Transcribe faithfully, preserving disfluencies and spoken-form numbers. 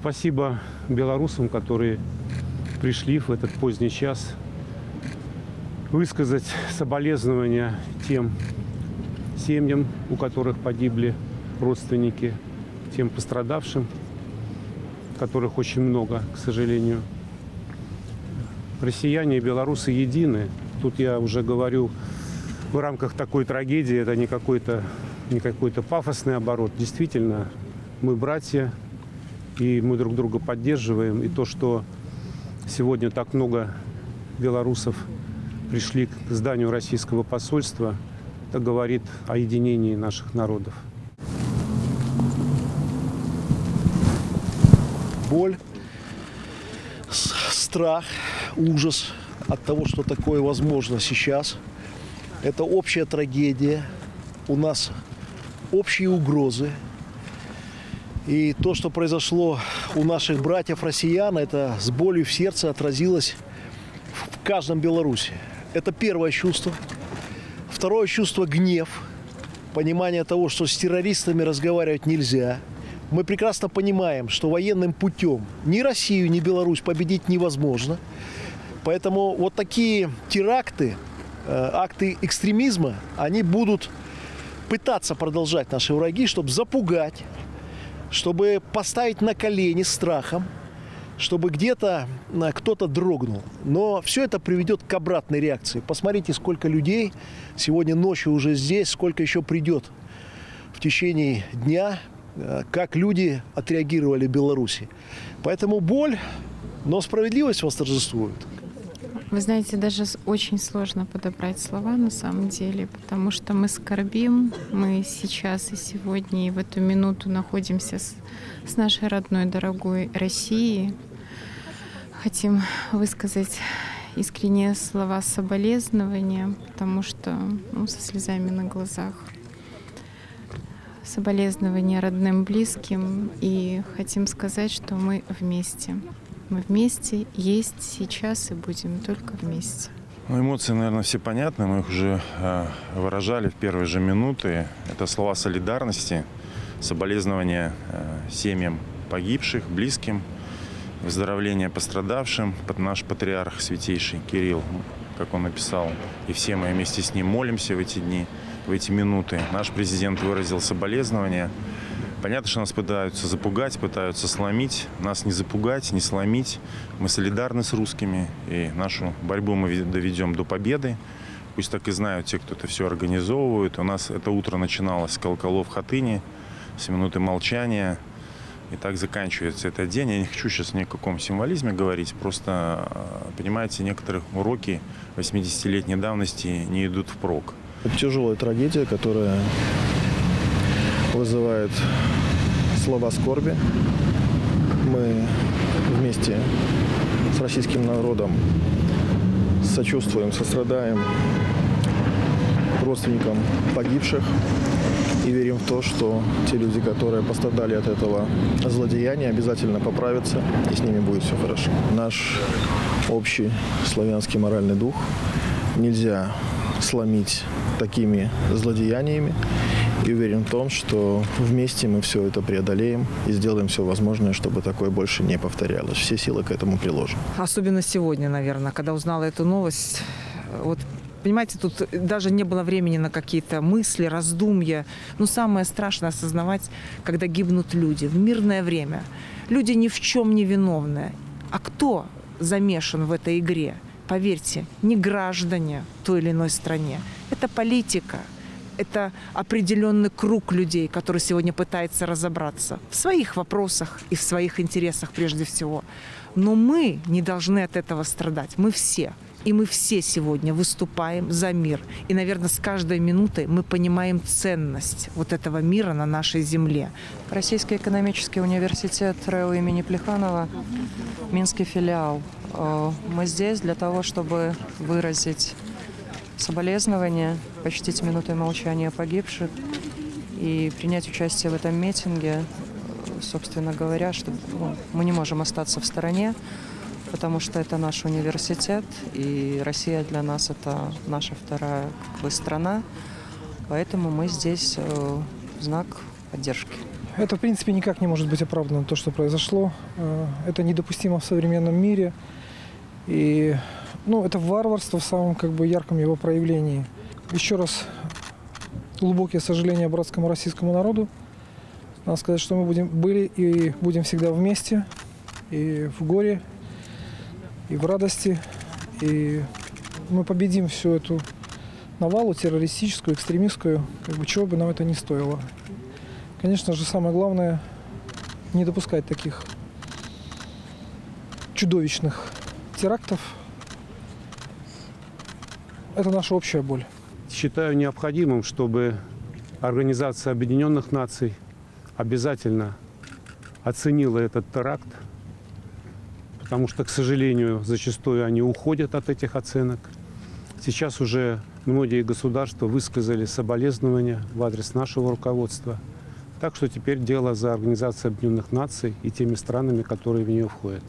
Спасибо белорусам, которые пришли в этот поздний час высказать соболезнования тем семьям, у которых погибли родственники, тем пострадавшим, которых очень много, к сожалению. Россияне и белорусы едины. Тут я уже говорю в рамках такой трагедии, это не какой-то не какой-то пафосный оборот. Действительно, мы братья, и мы друг друга поддерживаем. И то, что сегодня так много белорусов пришли к зданию российского посольства, это говорит о единении наших народов. Боль, страх, ужас от того, что такое возможно сейчас. Это общая трагедия. У нас общие угрозы. И то, что произошло у наших братьев-россиян, это с болью в сердце отразилось в каждом белорусе. Это первое чувство. Второе чувство – гнев. Понимание того, что с террористами разговаривать нельзя. Мы прекрасно понимаем, что военным путем ни Россию, ни Беларусь победить невозможно. Поэтому вот такие теракты, акты экстремизма, они будут пытаться продолжать наши враги, чтобы запугать, чтобы поставить на колени страхом, чтобы где-то кто-то дрогнул. Но все это приведет к обратной реакции. Посмотрите, сколько людей сегодня ночью уже здесь, сколько еще придет в течение дня, как люди отреагировали в Беларуси. Поэтому боль, но справедливость восторжествует. Вы знаете, даже очень сложно подобрать слова на самом деле, потому что мы скорбим, мы сейчас и сегодня, и в эту минуту находимся с, с нашей родной, дорогой Россией. Хотим высказать искренние слова соболезнования, потому что ну, со слезами на глазах. Соболезнования родным, близким, и хотим сказать, что мы вместе. Мы вместе, есть сейчас и будем только вместе. Ну, эмоции, наверное, все понятны. Мы их уже э, выражали в первые же минуты. Это слова солидарности, соболезнования э, семьям погибших, близким, выздоровление пострадавшим. Наш патриарх святейший Кирилл, как он написал, и все мы вместе с ним молимся в эти дни, в эти минуты. Наш президент выразил соболезнования. Понятно, что нас пытаются запугать, пытаются сломить. Нас не запугать, не сломить. Мы солидарны с русскими, и нашу борьбу мы доведем до победы. Пусть так и знают те, кто это все организовывает. У нас это утро начиналось с колоколов Хатыни, с минуты молчания. И так заканчивается этот день. Я не хочу сейчас ни о каком символизме говорить. Просто, понимаете, некоторые уроки восьмидесятилетней давности не идут впрок. Это тяжелая трагедия, которая вызывает слова скорби. Мы вместе с российским народом сочувствуем, сострадаем родственникам погибших и верим в то, что те люди, которые пострадали от этого злодеяния, обязательно поправятся, и с ними будет все хорошо. Наш общий славянский моральный дух нельзя сломить такими злодеяниями. И уверен в том, что вместе мы все это преодолеем и сделаем все возможное, чтобы такое больше не повторялось. Все силы к этому приложим. Особенно сегодня, наверное, когда узнала эту новость. Вот, понимаете, тут даже не было времени на какие-то мысли, раздумья. Но самое страшное осознавать, когда гибнут люди в мирное время. Люди ни в чем не виновны. А кто замешан в этой игре? Поверьте, не граждане той или иной стране. Это политика. Это определенный круг людей, который сегодня пытается разобраться в своих вопросах и в своих интересах прежде всего. Но мы не должны от этого страдать. Мы все. И мы все сегодня выступаем за мир. И, наверное, с каждой минутой мы понимаем ценность вот этого мира на нашей земле. Российский экономический университет РЭУ имени Плеханова, Минский филиал. Мы здесь для того, чтобы выразить соболезнования, почтить минутой молчания погибших и принять участие в этом митинге, собственно говоря, что ну, мы не можем остаться в стороне, потому что это наш университет, и Россия для нас это наша вторая как бы, страна, поэтому мы здесь э, в знак поддержки. Это, в принципе, никак не может быть оправдано, то, что произошло. Это недопустимо в современном мире. И, ну, это варварство в самом, как бы, ярком его проявлении. Еще раз глубокие сожаления братскому российскому народу. Надо сказать, что мы будем, были и будем всегда вместе. И в горе, и в радости. И мы победим всю эту навалу террористическую, экстремистскую, как бы, чего бы нам это ни стоило. Конечно же, самое главное – не допускать таких чудовищных терактов. Это наша общая боль. Считаю необходимым, чтобы Организация Объединенных Наций обязательно оценила этот теракт, потому что, к сожалению, зачастую они уходят от этих оценок. Сейчас уже многие государства высказали соболезнования в адрес нашего руководства. Так что теперь дело за Организацией Объединенных Наций и теми странами, которые в нее входят.